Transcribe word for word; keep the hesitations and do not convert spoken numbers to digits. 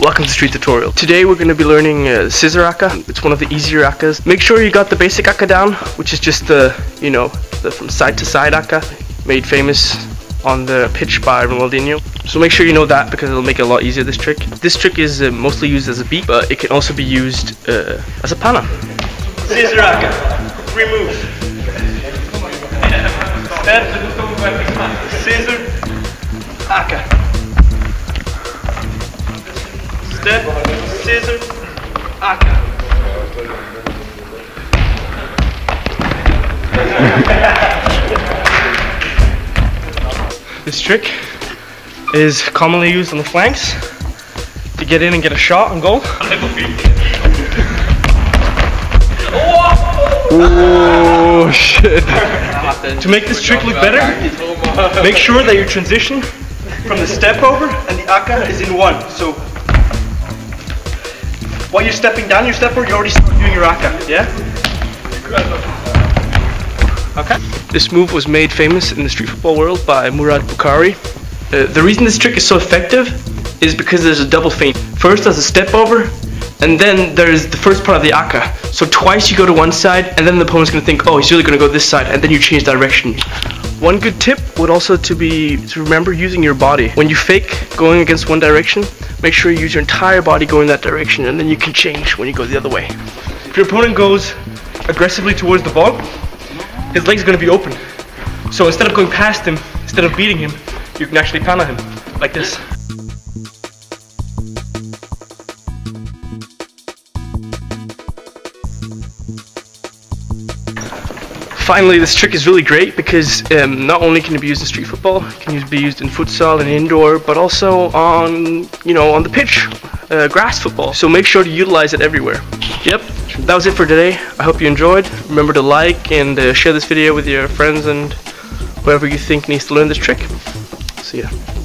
Welcome to Street Tutorial. Today we're going to be learning uh, scissor akka. It's one of the easier akkas. Make sure you got the basic akka down, which is just the, you know, the from side to side akka, made famous on the pitch by Ronaldinho. So make sure you know that because it'll make it a lot easier, this trick. This trick is uh, mostly used as a beat, but it can also be used uh, as a panna. Scissor akka. Remove. Scissor akka. Step, scissor, akka. This trick is commonly used on the flanks to get in and get a shot on goal. Oh shit! To make this trick look better, make sure that your transition from the step over and the akka is in one. So while you're stepping down your stepper, you already start doing your akka, yeah? Okay. This move was made famous in the street football world by Mourad Boukhari. Uh, the reason this trick is so effective is because there's a double feint. First there's a step over, and then there's the first part of the akka. So twice you go to one side, and then the opponent's going to think, oh, he's really going to go this side, and then you change direction. One good tip would also to be to remember using your body. When you fake going against one direction, make sure you use your entire body going that direction, and then you can change when you go the other way. If your opponent goes aggressively towards the ball, his leg's going to be open. So instead of going past him, instead of beating him, you can actually panna him, like this. Finally, this trick is really great because um, not only can it be used in street football, it can be used in futsal and indoor, but also on, you know, on the pitch, uh, grass football. So make sure to utilize it everywhere. Yep, that was it for today. I hope you enjoyed. Remember to like and uh, share this video with your friends and whoever you think needs to learn this trick. See ya.